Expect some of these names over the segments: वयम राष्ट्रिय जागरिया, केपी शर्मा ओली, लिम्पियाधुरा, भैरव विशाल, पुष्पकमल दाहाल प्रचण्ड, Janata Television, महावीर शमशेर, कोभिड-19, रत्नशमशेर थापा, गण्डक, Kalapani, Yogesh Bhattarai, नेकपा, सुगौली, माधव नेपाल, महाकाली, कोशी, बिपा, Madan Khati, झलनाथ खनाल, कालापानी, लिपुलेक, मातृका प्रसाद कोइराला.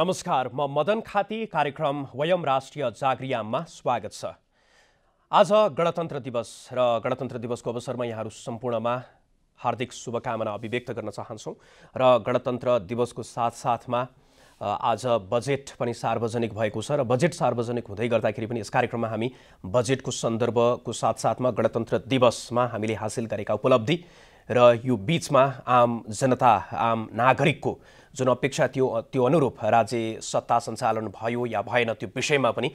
नमस्कार, म मदन खाती। कार्यक्रम वयम राष्ट्रिय जागरियाममा स्वागत छ। आज गणतन्त्र दिवस र गणतन्त्र दिवसको अवसरमा यहाँहरु सम्पूर्णमा हार्दिक शुभकामना अभिव्यक्त गर्न चाहन्छौं र गणतन्त्र दिवसको साथसाथमा आज बजेट पनि सार्वजनिक भएको छ र बजेट सार्वजनिक हुँदै गर्दाखेरि पनि यस कार्यक्रममा हामी बजेटको सन्दर्भको साथसाथमा गणतन्त्र दिवसमा हामीले हासिल गरेका उपलब्धि र यो बीचमा आम जनता आम नागरिकको जुन अपेक्षा थियो त्यो अनुरूप राज्य सत्ता सञ्चालन भयो या भएन त्यो विषयमा पनि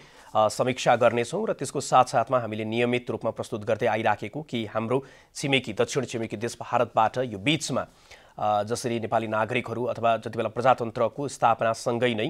समीक्षा गर्नेछौं र त्यसको साथसाथमा हामीले नियमित रूपमा प्रस्तुत गर्दै आइराखेको कि हाम्रो छिमेकी दक्षिण छिमेकी देश भारतबाट यो बीचमा जसरी नेपाली नागरिकहरू अथवा जतिबेला प्रजातन्त्रको स्थापनासँगै नै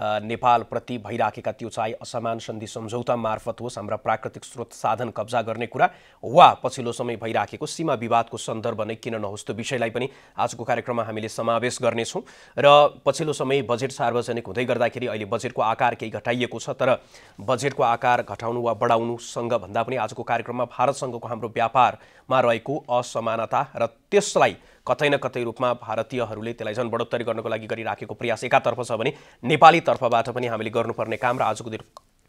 नेपालप्रति भइराखेका त्यो चाहे असमान सन्धि सम्झौता मार्फत होस्, हाम्रा प्राकृतिक स्रोत साधन कब्जा गर्ने कुरा वा पछिल्लो समय भइराखेको सीमा विवादको सन्दर्भ नै किन नहोस्, त्यो विषयलाई पनि आजको कार्यक्रममा हामीले समावेश गर्नेछौँ। र पछिल्लो समय बजेट सार्वजनिक हुँदै गर्दाखेरि अहिले बजेटको आकार केही घटाइएको छ, तर बजेटको आकार घटाउनु वा बढाउनुसँग भन्दा पनि आजको कार्यक्रममा भारतसँगको हाम्रो व्यापारमा रहेको असमानता र त्यसलाई कतै न कतै रूपमा भारतीयहरूले त्यसलाई झन् बढोत्तरी गर्नको लागि गरिराखेको प्रयास एकातर्फ छ भने नेपाली तर्फबाट पनि हामीले गर्नुपर्ने काम र आजको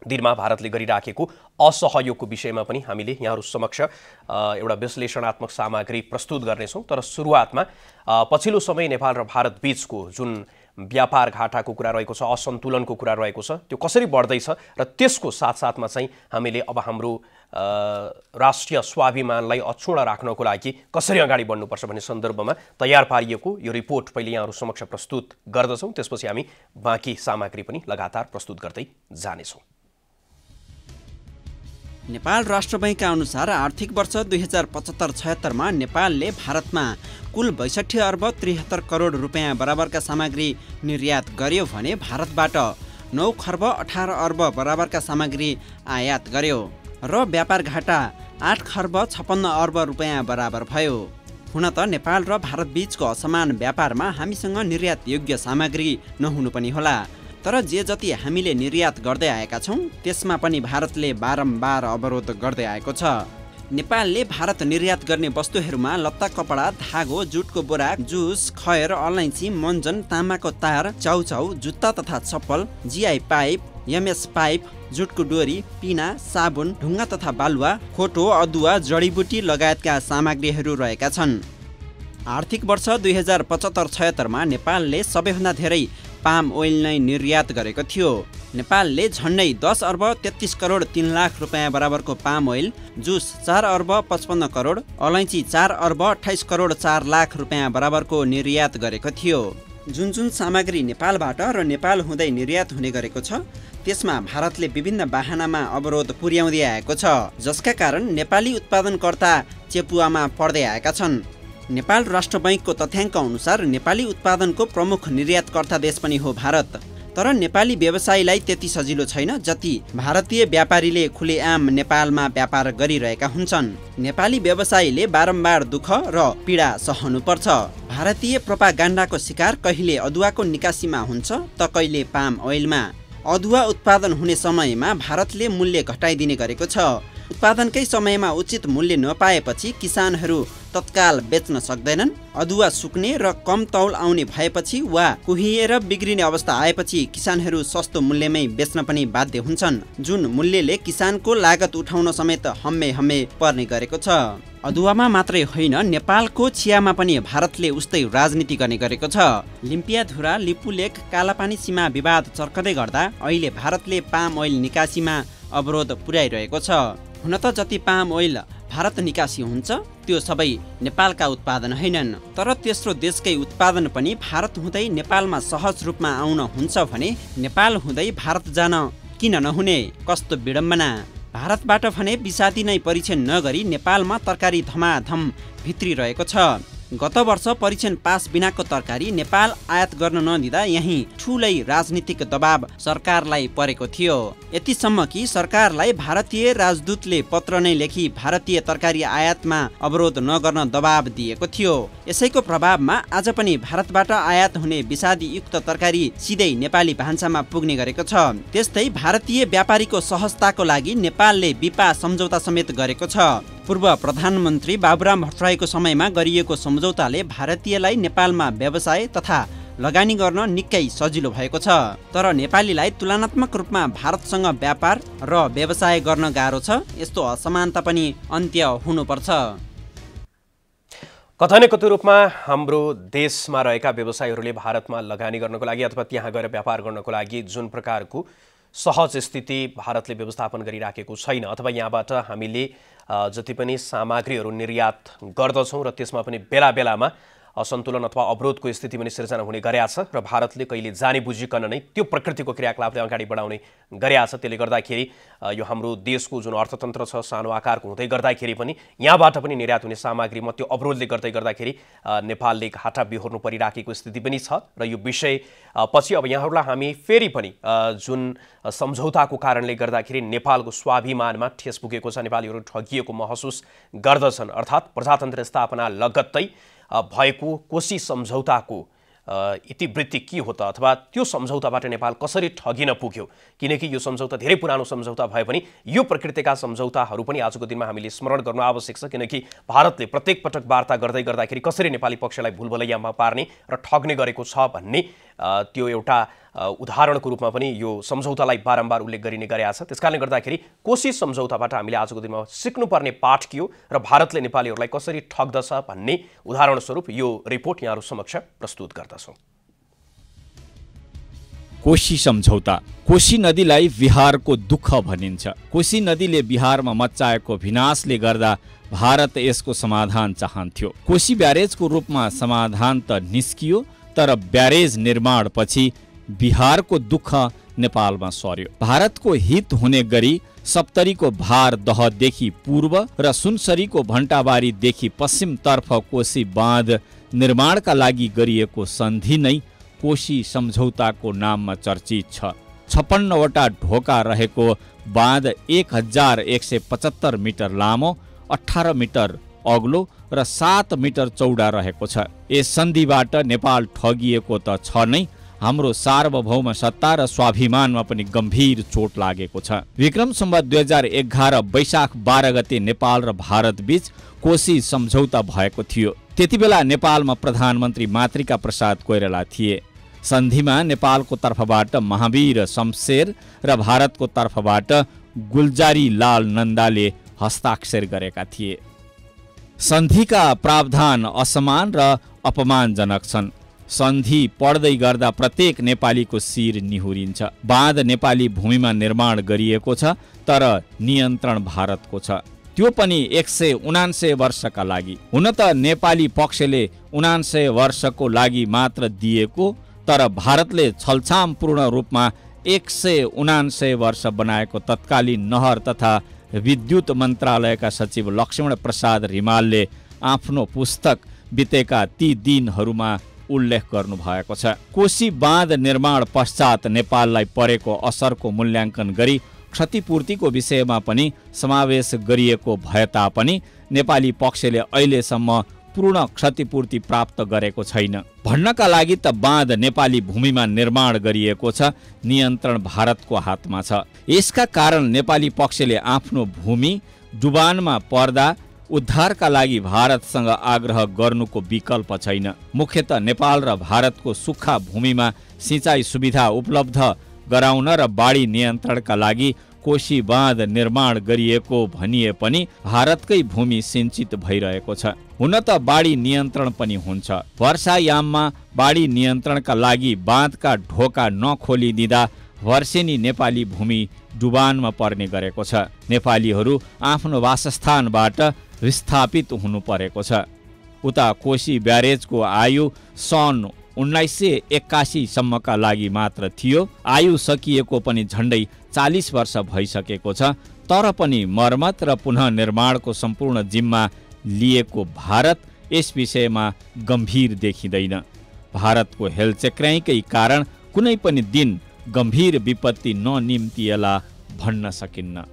दिनमा भारतले गरिराखेको असहयोगको विषयमा पनि हामीले यहाँहरु समक्ष एउटा विश्लेषणात्मक सामग्री प्रस्तुत गर्नेछौं। तर सुरुवातमा पछिल्लो समय नेपाल र भारत बीचको जुन व्यापार घाटाको कुरा रहेको छ, असन्तुलनको कुरा रहेको छ, त्यो कसरी बढ्दै छ र त्यसको साथसाथमा चाहिँ हामीले अब हाम्रो राष्ट्रिय स्वाभिमानलाई अक्षुण्ण राख्नको लागि कसरी अगाडि बढ्नुपर्छ भन्ने सन्दर्भमा तयार पारिएको यो रिपोर्ट पहिले यहाँहरु समक्ष प्रस्तुत गर्दछौं। त्यसपछि हामी बाँकी सामग्री पनि लगातार प्रस्तुत गर्दै जानेछौं। नेपाल राष्ट्र बैंकका अनुसार आर्थिक वर्ष 2075-76 मा नेपालले भारतमा कुल 62 अर्ब 73 करोड रुपैयाँ बराबरका सामग्री निर्यात गर्यो भने भारतबाट 9 खर्ब 18 अर्ब बराबरका सामग्री आयात गर्यो र व्यापार घाटा 8 खर्ब 56 अर्ब रुपैयाँ बराबर भयो। हुन त नेपाल र भारत बीचको असमान व्यापारमा हामीसँग निर्यात योग्य सामग्री नहुनु पनि होला, तर जे जति हामीले निर्यात गर्दै आएका छौं त्यसमा पनि भारतले बारम्बार अवरोध गर्दै आएको छ। नेपालले भारत निर्यात गर्ने वस्तुहरूमा लत्ता कपडा, धागो, जुटको बोरा, जुस, खयर, अलैँची, मञ्जन, तामाको तार, चाउचाउ, जुत्ता तथा चप्पल, जीआई पाइप, एमएस पाइप, जुटको डोरी, पिना, साबुन, ढुङ्गा तथा बालुवा, खोटो, अदुवा, जडीबुटी लगायतका सामग्रीहरू रहेका छन्। आर्थिक वर्ष 2075-76मा नेपालले सबैभन्दा धेरै पाम ओइल नै निर्यात गरेको थियो। नेपालले झन्डै 10 अर्ब 33 करोड 3 लाख रुपैयाँ बराबरको पाम ओइल, जुस 4 अर्ब 55 करोड, अलैँची 4 अर्ब 28 करोड 4 लाख रुपैयाँ बराबरको निर्यात गरेको थियो। जुन सामग्री नेपालबाट र नेपाल हुँदै निर्यात हुने गरेको छ त्यसमा भारतले विभिन्न बाहनामा अवरोध पुर्याउँदै आएको छ, जसका कारण नेपाली उत्पादनकर्ता चेपुवामा पर्दै आएका छन्। नेपाल राष्ट्र बैंकको तथ्याङ्क अनुसार नेपाली उत्पादनको प्रमुख निर्यातकर्ता देश पनि हो भारत, तर नेपाली व्यवसायीलाई त्यति सजिलो छैन जति भारतीय व्यापारीले खुलेआम नेपालमा व्यापार गरिरहेका हुन्छन्। नेपाली व्यवसायीले बारम्बार दुःख र पीडा सहनुपर्छ। भारतीय प्रोपागान्डाको शिकार कहिले अदुवाको निकासीमा हुन्छ त कहिले पाम ओइलमा। अदुवा उत्पादन हुने समयमा भारतले मूल्य घटाइदिने गरेको छ। उत्पादनकै समयमा उचित मूल्य नपाएपछि किसानहरू तत्काल बेच्न सक्दैनन्। अदुवा सुक्ने र कम तौल आउने भएपछि वा कुहिएर बिग्रिने अवस्था आएपछि किसानहरू सस्तो मूल्यमै बेच्न पनि बाध्य हुन्छन्, जुन मूल्यले किसानको लागत उठाउन समेत हम्मे हम्मे पर्ने गरेको छ। अदुवामा मात्रै होइन, नेपालको चियामा पनि भारतले उस्तै राजनीति गर्ने गरेको छ। लिम्पियाधुरा, लिपुलेक, कालापानी सीमा विवाद चर्कदै गर्दा अहिले भारतले पाम ओइल निकासीमा अवरोध पुर्याइरहेको छ। हुन त जति पाम ओइल भारत निकासी हुन्छ त्यो सबै नेपालका उत्पादन हैनन्, तर तेस्रो देशकै उत्पादन पनि भारत हुँदै नेपालमा सहज रूपमा आउन हुन्छ भने नेपाल हुँदै भारत जान किन नहुने? कस्तो विडम्बना! भारतबाट भने विषादी नै परीक्षण नगरी नेपालमा तरकारी धमाधम भित्रिरहेको छ। गत वर्ष परीक्षण पास बिनाको तरकारी नेपाल आयात गर्न नदिँदा यही ठुलै राजनीतिक दबाब सरकारलाई परेको थियो, यतिसम्म कि सरकारलाई भारतीय राजदूतले पत्र नै लेखी भारतीय तरकारी आयातमा अवरोध नगर्न दबाब दिएको थियो। यसैको प्रभावमा आज पनि भारतबाट आयात हुने विषादीयुक्त तरकारी सिधै नेपाली भान्सामा पुग्ने गरेको छ। त्यस्तै भारतीय व्यापारीको सहजताको लागि नेपालले बिपा सम्झौता समेत गरेको छ। पूर्व प्रधानमन्त्री बाबुराम भट्टराईको समयमा गरिएको सम्झौताले भारतीयलाई नेपालमा व्यवसाय तथा लगानी गर्न निकै सजिलो भएको छ। तर नेपालीलाई तुलनात्मक रूपमा भारतसँग व्यापार र व्यवसाय गर्न गाह्रो छ। यस्तो असमानता पनि अन्त्य हुनुपर्छ। कतै न कतै रूपमा हाम्रो देशमा रहेका व्यवसायीहरूले भारतमा लगानी गर्नको लागि अथवा त्यहाँ गएर व्यापार गर्नको लागि जुन प्रकारको सहज स्थिति भारतले व्यवस्थापन गरिराखेको छैन अथवा यहाँबाट हामीले जति पनि सामग्रीहरू निर्यात गर्दछौं र त्यसमा पनि बेला बेलामा असन्तुलन अथवा अवरोधको स्थिति पनि सिर्जना हुने गरेछ र भारतले कहिले जानी बुझिकन नै त्यो प्रकृतिको क्रियाकलापलाई अगाडि बढाउने गरेछ। त्यसले गर्दाखेरि यो हाम्रो देशको जुन अर्थतन्त्र छ सानो आकारको हुँदै गर्दाखेरि पनि यहाँबाट पनि निर्यात हुने सामग्रीमा त्यो अवरोधले गर्दै गर्दाखेरि नेपालले घाटा बिहोर्नु परिराखेको स्थिति पनि छ। र यो विषय पछि अब यहाँहरूलाई हामी फेरि पनि जुन सम्झौताको कारणले गर्दाखेरि नेपालको स्वाभिमानमा ठेस पुगेको छ, नेपालीहरू ठगिएको महसुस गर्दछन्, अर्थात् प्रजातन्त्र स्थापना लगत्तै भएको कोशी सम्झौताको इतिवृत्ति के हो त अथवा त्यो सम्झौताबाट नेपाल कसरी ठगिन पुग्यो? किनकि यो सम्झौता धेरै पुरानो सम्झौता भए पनि यो प्रकृतिका सम्झौताहरू पनि आजको दिनमा हामीले स्मरण गर्नु आवश्यक छ। किनकि भारतले प्रत्येक पटक वार्ता गर्दै गर्दाखेरि कसरी नेपाली पक्षलाई भुलभुलैयामा पार्ने र ठग्ने गरेको छ भन्ने त्यो एउटा उदाहरणको रूपमा पनि यो सम्झौतालाई बारम्बार उल्लेख गरिने गरेका छ। त्यसकारणले गर्दाखेरि कोशी सम्झौताबाट हामीले आजको दिनमा सिक्नुपर्ने पाठ के हो र भारतले नेपालीहरूलाई कसरी ठग्दछ भन्ने उदाहरणस्वरूप यो रिपोर्ट यहाँहरू समक्ष प्रस्तुत गर्दछौँ। कोशी सम्झौता। कोशी नदीलाई बिहारको दुःख भनिन्छ। कोशी नदीले बिहारमा मच्चाएको विनाशले गर्दा भारत यसको समाधान चाहन्थ्यो। कोशी ब्यारेजको रूपमा समाधान त निस्कियो, तर ब्यारेज निर्माणपछि बिहारको दुःख नेपालमा सर्यो। भारतको हित हुने गरी सप्तरीको भार दहदेखि पूर्व र सुनसरीको भन्टाबारीदेखि पश्चिमतर्फ कोशी बाँध निर्माणका लागि गरिएको सन्धि नै कोशी सम्झौताको नाममा चर्चित छ। 56 वटा ढोका रहेको बाँध 1175 मिटर लामो, 18 मिटर अग्लो र 7 मिटर चौडा रहेको छ। यस सन्धिबाट नेपाल ठगिएको त छ नै, हाम्रो सार्वभौम सत्ता र स्वाभिमानमा पनि गम्भीर चोट लागेको छ। विक्रम सम्वत 2011 वैशाख 12 गते नेपाल र भारत बीच कोशी सम्झौता भएको थियो। त्यति बेला नेपालमा प्रधानमन्त्री मातृका प्रसाद कोइराला थिए। सन्धिमा नेपालको तर्फबाट महावीर शमशेर र भारतको तर्फबाट गुलजारी लाल नन्दाले हस्ताक्षर गरेका थिए। सन्धिका प्रावधान असमान र अपमानजनक छन्। सन्धि पढ्दै गर्दा प्रत्येक नेपालीको शिर निहुरिन्छ। बाँध नेपाली भूमिमा निर्माण गरिएको छ, तर नियन्त्रण भारतको छ, त्यो पनि 179 वर्षका लागि। हुन त नेपाली पक्षले 79 वर्षको लागि मात्र दिएको, तर भारतले छलछामपूर्ण रूपमा 179 वर्ष बनाएको तत्कालीन नहर तथा विद्युत मन्त्रालयका सचिव लक्ष्मण प्रसाद रिमालले आफ्नो पुस्तक बितेका ती दिनहरूमा उल्लेख गर्नुभएको छ। कोशी बाँध निर्माण पश्चात नेपाललाई परेको असरको मूल्याङ्कन गरी क्षतिपूर्तिको विषयमा पनि समावेश गरिएको भए तापनि नेपाली पक्षले अहिलेसम्म पूर्ण क्षतिपूर्ति प्राप्त गरेको छैन। भन्नका लागि त बाँध नेपाली भूमिमा निर्माण गरिएको छ, नियन्त्रण भारतको हातमा छ। यसका कारण नेपाली पक्षले आफ्नो भूमि डुबानमा पर्दा उद्धारका लागि भारतसँग आग्रह गर्नुको विकल्प छैन। मुख्यत नेपाल र भारतको सुक्खा भूमिमा सिँचाइ सुविधा उपलब्ध गराउन र बाढी नियन्त्रणका लागि कोशी बाँध निर्माण गरिएको भनिए पनि भारतकै भूमि सिंचित भइरहेको छ। हुन त बाढी नियन्त्रण पनि हुन्छ। वर्षायाममा बाढी नियन्त्रणका लागि बाँधका ढोका नखोलिदिँदा वर्षेनी नेपाली भूमि डुबानमा पर्ने गरेको छ। नेपालीहरू आफ्नो वासस्थानबाट विस्थापित हुनु परेको छ। उता कोशी ब्यारेजको आयु सन् 1981 सम्मका लागि मात्र थियो। आयु सकिएको पनि झन्डै 40 वर्ष भइसकेको छ, तर पनि मर्मत र पुनःनिर्माणको सम्पूर्ण जिम्मा लिएको भारत यस विषयमा गम्भीर देखिँदैन। भारतको हेलचेक्राइकै कारण कुनै पनि दिन गम्भीर विपत्ति ननिम्तिएला भन्न सकिन्न।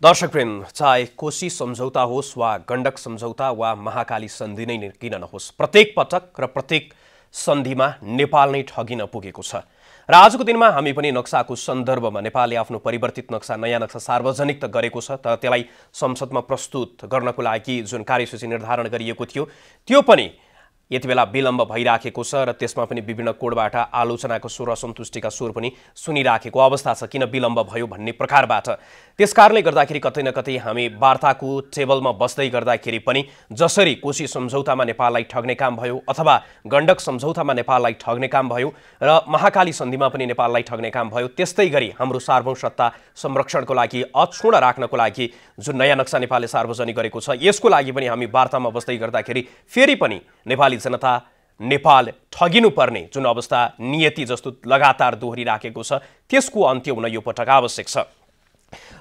दर्शकवृन्द, चाहे कोशी सम्झौता होस् वा गण्डक सम्झौता वा महाकाली सन्धि नै किन नहोस्, प्रत्येक पटक र प्रत्येक सन्धिमा नेपाल नै ठगिन पुगेको छ। र आजको दिनमा हामी पनि नक्साको सन्दर्भमा नेपालले आफ्नो परिवर्तित नक्सा, नयाँ नक्सा सार्वजनिक त गरेको छ, तर त्यसलाई संसदमा प्रस्तुत गर्नको लागि जुन कार्यसूची निर्धारण गरिएको थियो त्यो पनि यति बेला विलम्ब भइराखेको छ र त्यसमा पनि विभिन्न कोडबाट आलोचनाको स्वर असन्तुष्टिका स्वर पनि सुनिराखेको अवस्था छ। किन विलम्ब भयो भन्ने प्रकारबाट त्यसकारणले गर्दाखेरि कतै न कतै हामी वार्ताको टेबलमा बस्दै गर्दाखेरि पनि जसरी कोशी सम्झौतामा नेपाललाई ठग्ने काम भयो अथवा गण्डक सम्झौतामा नेपाललाई ठग्ने काम भयो र महाकाली सन्धिमा पनि नेपाललाई ठग्ने काम भयो, त्यस्तै गरी हाम्रो सार्वभौमसत्ता संरक्षणको लागि अक्षुण राख्नको लागि जुन नयाँ नक्सा नेपालले सार्वजनिक गरेको छ यसको लागि पनि हामी वार्तामा बस्दै गर्दाखेरि फेरि पनि नेपाली जनता नेपाल ठगिनु पर्ने जुन अवस्था नियति जस्तो लगातार दोहोरिराखेको छ त्यसको अन्त्य हुन यो पटक आवश्यक छ।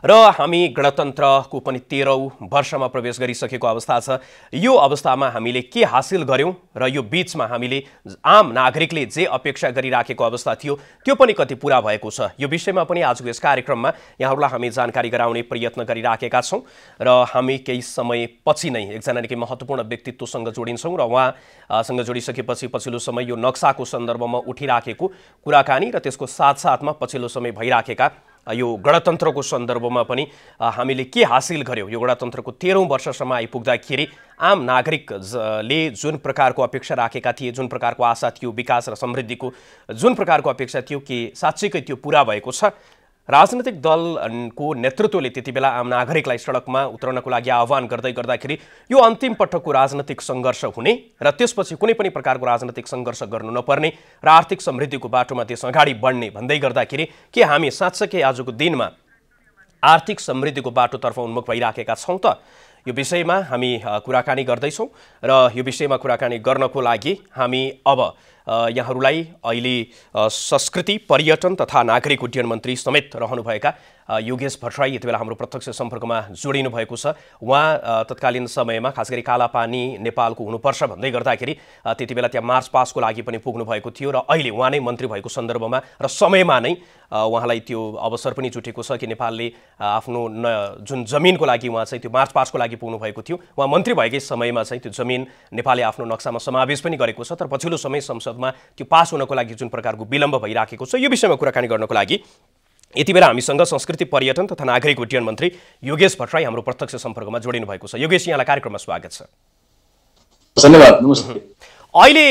र हामी गणतन्त्रको पनि 13औं वर्षमा प्रवेश गरिसकेको अवस्था छ। यो अवस्थामा हामीले के हासिल गर्यौं र यो बीचमा हामीले आम नागरिकले जे अपेक्षा गरिराखेको अवस्था थियो त्यो पनि कति पूरा भएको छ, यो विषयमा पनि आजको यस कार्यक्रममा यहाँहरूलाई हामी जानकारी गराउने प्रयत्न गरिराखेका छौं। र हामी केही समयपछि नै एकजना निकै महत्त्वपूर्ण व्यक्तित्वसँग जोडिन्छौं र उहाँसँग जोडिसकेपछि पछिल्लो समय यो नक्साको सन्दर्भमा उठिराखेको कुराकानी र त्यसको साथसाथमा पछिल्लो समय भइराखेका यो गणतन्त्रको सन्दर्भमा पनि हामीले के हासिल गर्यौं, यो गणतन्त्रको 13औं वर्षसम्म आइपुग्दाखेरि आम नागरिकले जुन प्रकारको अपेक्षा राखेका थिए, जुन प्रकारको आशा थियो, विकास र समृद्धिको जुन प्रकारको अपेक्षा थियो कि साँच्चैकै त्यो पूरा भएको छ। राजनीतिक दलको नेतृत्वले त्यति बेला आम नागरिकलाई सडकमा उत्रनको लागि आह्वान गर्दै गर्दाखेरि यो अन्तिम पटकको राजनीतिक सङ्घर्ष हुने र त्यसपछि कुनै पनि प्रकारको राजनीतिक सङ्घर्ष गर्नु नपर्ने र आर्थिक समृद्धिको बाटोमा त्यस अगाडि बढ्ने भन्दै गर्दाखेरि के हामी साँच्चै आजको दिनमा आर्थिक समृद्धिको बाटोतर्फ उन्मुख भइराखेका छौँ त? यो विषयमा हामी कुराकानी गर्दैछौँ र यो विषयमा कुराकानी गर्नको लागि हामी अब यहाँहरूलाई अहिले संस्कृति पर्यटन तथा नागरिक उड्डयन मन्त्री समेत रहनुभएका योगेश भट्टराई यति बेला हाम्रो प्रत्यक्ष सम्पर्कमा जोडिनु भएको छ। उहाँ तत्कालीन समयमा खास गरी कालापानी नेपालको हुनुपर्छ भन्दै गर्दाखेरि त्यति बेला त्यहाँ मार्च पासको लागि पनि पुग्नु भएको थियो र अहिले उहाँ नै मन्त्री भएको सन्दर्भमा र समयमा नै उहाँलाई त्यो अवसर पनि जुटेको छ कि नेपालले आफ्नो जुन जमिनको लागि उहाँ चाहिँ त्यो मार्च पासको लागि पुग्नु भएको थियो, उहाँ मन्त्री भएकै समयमा चाहिँ त्यो जमिन नेपालले आफ्नो नक्सामा समावेश पनि गरेको छ। तर पछिल्लो समय संसदमा त्यो पास हुनको लागि जुन प्रकारको विलम्ब भइराखेको छ यो विषयमा कुराकानी गर्नको लागि यति बेला हामीसँग संस्कृति पर्यटन तथा नागरिक उड्डयन मन्त्री योगेश भट्टराई हाम्रो प्रत्यक्ष सम्पर्कमा जोडिनु भएको छ। योगेश, यहाँलाई कार्यक्रममा स्वागत छ। धन्यवाद, नमस्ते। अहिले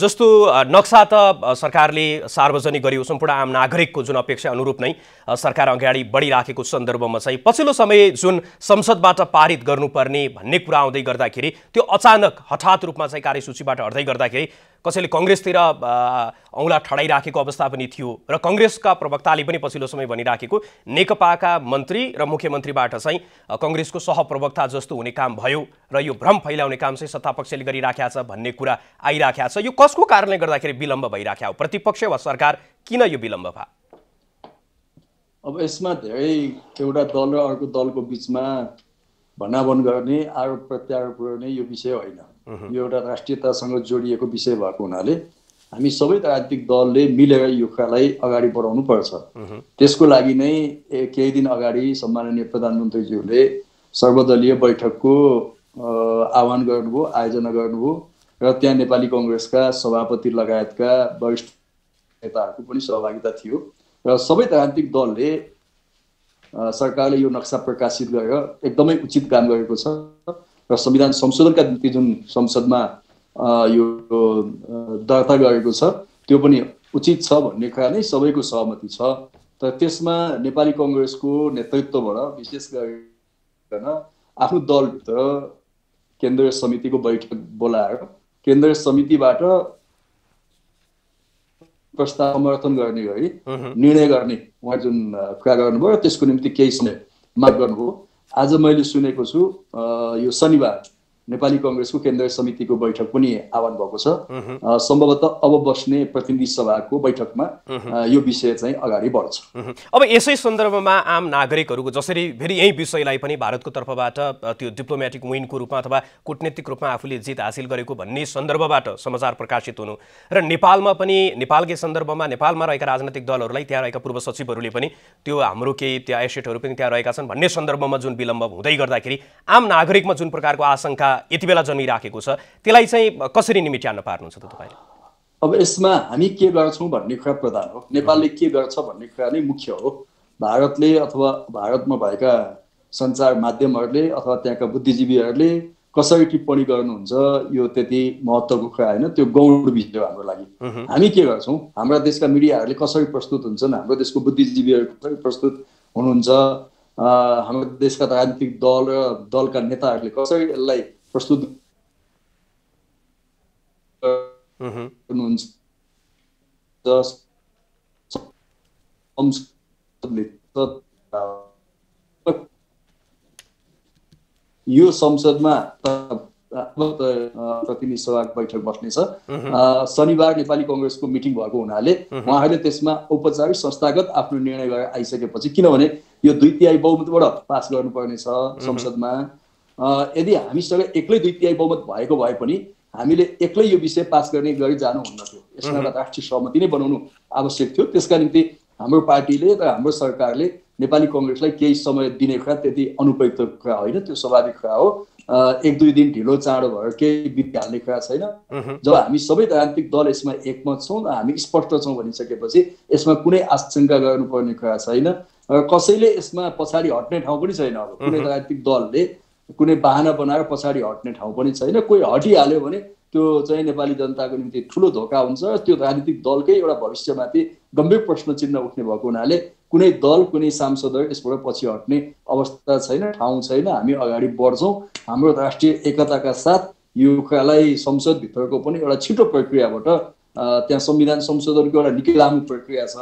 जस्तो नक्सा त सरकारले सार्वजनिक गर्यो, सम्पूर्ण आम नागरिकको जुन अपेक्षा अनुरूप नै सरकार अगाडि बढिराखेको सन्दर्भमा चाहिँ पछिल्लो समय जुन संसदबाट पारित गर्नुपर्ने भन्ने कुरा आउँदै गर्दाखेरि त्यो अचानक हठात रूपमा चाहिँ कार्यसूचीबाट हट्दै गर्दाखेरि कसैले कङ्ग्रेसतिर औँला ठडाइराखेको अवस्था पनि थियो र कङ्ग्रेसका प्रवक्ताले पनि पछिल्लो समय भनिराखेको नेकपाका मन्त्री र मुख्यमन्त्रीबाट चाहिँ कङ्ग्रेसको सहप्रवक्ता जस्तो हुने काम भयो र यो भ्रम फैलाउने काम चाहिँ सत्तापक्षले गरिराखेको छ भन्ने कुरा आइराखेको छ। यो कसको कारणले गर्दाखेरि विलम्ब भइराख्या हो, प्रतिपक्ष वा सरकार किन यो विलम्ब भयो? अब यसमा धेरै एउटा दल र अर्को दलको बिचमा भनाभन गर्ने, आरोप प्रत्यारोप गर्ने यो विषय होइन। यो एउटा राष्ट्रियतासँग जोडिएको विषय भएको हुनाले हामी सबै राजनीतिक दलले मिलेर यो कुरालाई अगाडि बढाउनु पर्छ। त्यसको लागि नै केही दिन अगाडि सम्माननीय प्रधानमन्त्रीज्यूले सर्वदलीय बैठकको आह्वान गर्नुभयो, आयोजना गर्नुभयो र त्यहाँ नेपाली कङ्ग्रेसका सभापति लगायतका वरिष्ठ नेताहरूको पनि सहभागिता थियो र सबै राजनीतिक दलले सरकारले यो नक्सा प्रकाशित गरेर एकदमै उचित काम गरेको छ र संविधान संशोधनका निम्ति जुन संसदमा यो दर्ता गरेको छ त्यो पनि उचित छ भन्ने कुरा नै सबैको सहमति छ। तर त्यसमा नेपाली कङ्ग्रेसको नेतृत्वबाट विशेष गरिकन आफ्नो दलभित्र केन्द्रीय समितिको बैठक बोलाएर केन्द्रीय समितिबाट प्रस्ताव समर्थन गर्ने गरी निर्णय गर्ने उहाँ जुन कुरा गर्नुभयो त्यसको निम्ति केही समय माग गर्नुभयो। आज मैले सुनेको छु यो शनिबार नेपाली कङ्ग्रेसको केन्द्रीय समितिको बैठक पनि आह्वान भएको छ, सम्भवतः अब बस्ने प्रतिनिधि सभाको बैठकमा यो विषय चाहिँ अगाडि बढ्छ। अब यसै सन्दर्भमा आम नागरिकहरूको जसरी फेरि यही विषयलाई पनि भारतको तर्फबाट त्यो डिप्लोमेटिक विनको रूपमा अथवा कूटनीतिक रूपमा आफूले जित हासिल गरेको भन्ने सन्दर्भबाट समाचार प्रकाशित हुनु र नेपालमा पनि नेपालकै सन्दर्भमा नेपालमा रहेका राजनैतिक दलहरूलाई त्यहाँ रहेका पूर्व सचिवहरूले पनि त्यो हाम्रो केही त्यहाँ एसेटहरू पनि त्यहाँ रहेका छन् भन्ने सन्दर्भमा जुन विलम्ब हुँदै गर्दाखेरि आम नागरिकमा जुन प्रकारको आशंका यति बेला जन्मिराखेको छ त्यसलाई चाहिँ कसरी निमिट्याउन पार्नुहुन्छ त तपाईले? अब यसमा हामी के गर्छौँ भन्ने कुरा प्रधान हो, नेपालले के गर्छ भन्ने कुरा नै मुख्य हो। भारतले अथवा भारतमा भएका सञ्चार माध्यमहरूले अथवा त्यहाँका बुद्धिजीवीहरूले कसरी टिप्पणी गर्नुहुन्छ यो त्यति महत्त्वको कुरा हैन। त्यो गौड विषय हो हाम्रो लागि। हामी के गर्छौं, हाम्रा देशका मिडियाहरूले कसरी प्रस्तुत हुन्छन्, हाम्रो देशको बुद्धिजीवीहरू कसरी प्रस्तुत हुनुहुन्छ, हाम्रो देशका राजनीतिक दल र दलका नेताहरूले कसरी यसलाई प्रस्तुत हुनुहुन्छ, यो संसदमा प्रतिनिधि सभा बैठक बस्नेछ। शनिबार नेपाली कांग्रेसको मिटिङ भएको हुनाले उहाँहरूले त्यसमा औपचारिक संस्थागत आफ्नो निर्णय गरेर आइसकेपछि, किनभने यो दुई तिहाई बहुमतबाट पास गर्नुपर्नेछ संसदमा। यदि हामीसँग एक्लै दुई तिहाई बहुमत भएको भए पनि हामीले एक्लै यो विषय पास गर्ने गरी जानुहुन्न थियो। यसमा राष्ट्रिय सहमति नै बनाउनु आवश्यक थियो। त्यसका निम्ति हाम्रो पार्टीले र हाम्रो सरकारले नेपाली कांग्रेसलाई केही समय दिने कुरा त्यति अनुपयुक्त कुरा होइन, त्यो स्वाभाविक कुरा हो। एक दुई दिन ढिलो चाँडो भएर केही बित्हाल्ने कुरा छैन। जब हामी सबै राजनीतिक दल यसमा एकमत छौँ, हामी स्पष्ट छौँ भनिसकेपछि यसमा कुनै आशंका गर्नुपर्ने कुरा छैन। कसैले यसमा पछाडि हट्ने ठाउँ पनि छैन। अब कुनै राजनीतिक दलले कुनै बहाना बनाएर पछाडि हट्ने ठाउँ पनि छैन। कोही हटिहाल्यो भने त्यो चाहिँ नेपाली जनताको निम्ति ठुलो धोका हुन्छ। त्यो राजनीतिक दलकै एउटा भविष्यमाथि गम्भीर प्रश्न चिन्ह उठ्ने भएको हुनाले कुनै दल, कुनै सांसदहरू यसबाट पछि हट्ने अवस्था छैन, ठाउँ छैन। हामी अगाडि बढ्छौँ हाम्रो राष्ट्रिय एकताका साथ। यो कुरालाई संसदभित्रको पनि एउटा छिटो प्रक्रियाबाट, त्यहाँ संविधान संशोधनको एउटा निकै लामो प्रक्रिया छ,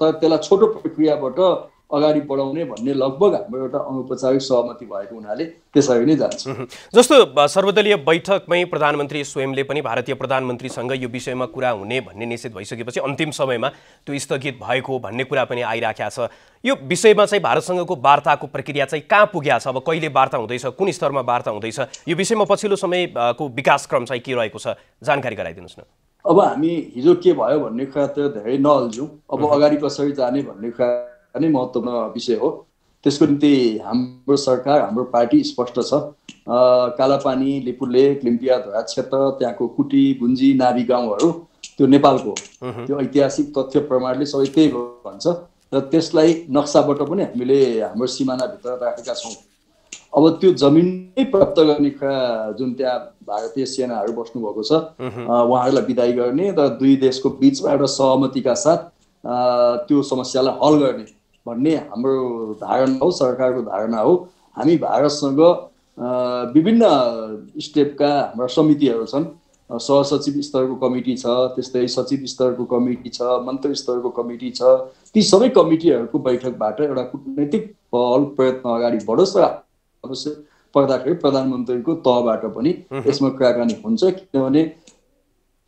तर त्यसलाई छोटो प्रक्रियाबाट अगाडि बढाउने भन्ने लगभग हाम्रो एउटा अनौपचारिक सहमति भएको हुनाले त्यसरी नै जान्छ। जस्तो सर्वदलीय बैठकमै प्रधानमन्त्री स्वयंले पनि भारतीय प्रधानमन्त्रीसँग यो विषयमा कुरा हुने भन्ने निश्चित भइसकेपछि अन्तिम समयमा त्यो स्थगित भएको भन्ने कुरा पनि आइराखेको छ। यो विषयमा चाहिँ भारतसँगको वार्ताको प्रक्रिया चाहिँ कहाँ पुग्या छ, अब कहिले वार्ता हुँदैछ, कुन स्तरमा वार्ता हुँदैछ, यो विषयमा पछिल्लो समयको विकासक्रम चाहिँ के रहेको छ, जानकारी गराइदिनुहोस् न। अब हामी हिजो के भयो भन्ने कुरा त धेरै नअल्झौँ, अब अगाडि कसरी जाने भन्ने कुरा नै महत्त्वपूर्ण विषय हो। त्यसको निम्ति हाम्रो सरकार, हाम्रो पार्टी स्पष्ट छ। कालापानी, लिपुलेक, लिम्पियाधुरा क्षेत्र, त्यहाँको कुटी, गुन्जी, नाभि गाउँहरू त्यो नेपालको, त्यो ऐतिहासिक तथ्य प्रमाणले सबै त्यही भन्छ र त्यसलाई नक्साबाट पनि हामीले हाम्रो सिमानाभित्र राखेका छौँ। अब त्यो जमिनै प्राप्त गर्ने जुन त्यहाँ भारतीय सेनाहरू बस्नुभएको छ उहाँहरूलाई विदाई गर्ने र दुई देशको बिचमा एउटा सहमतिका साथ त्यो समस्यालाई हल गर्ने भन्ने हाम्रो धारणा हो, सरकारको धारणा हो। हामी भारतसँग विभिन्न स्टेपका हाम्रा समितिहरू छन्। सहसचिव स्तरको कमिटी छ, त्यस्तै सचिव स्तरको कमिटी छ, मन्त्री स्तरको कमिटी छ। ती सबै कमिटीहरूको बैठकबाट एउटा कूटनैतिक पहल प्रयत्न अगाडि बढोस् र अवश्य पर्दाखेरि प्रधानमन्त्रीको तहबाट पनि यसमा कुराकानी हुन्छ। किनभने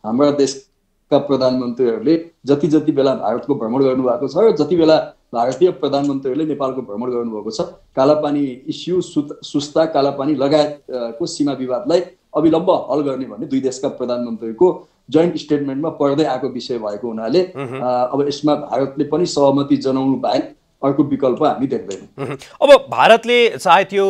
हाम्रा देशका प्रधानमन्त्रीहरूले जति जति बेला भारतको भ्रमण गर्नुभएको छ र जति बेला भारतीय प्रधानमन्त्रीहरूले नेपालको भ्रमण गर्नुभएको छ, कालापानी इस्यु, सुस्ता, कालापानी लगायतको सीमा विवादलाई अविलम्ब हल गर्ने भन्ने दुई देशका प्रधानमन्त्रीको जोइन्ट स्टेटमेन्टमा पर्दै आएको विषय भएको हुनाले अब यसमा भारतले पनि सहमति जनाउनु बाहेक अर्को विकल्प हामी देख्दैनौँ। अब भारतले चाहे त्यो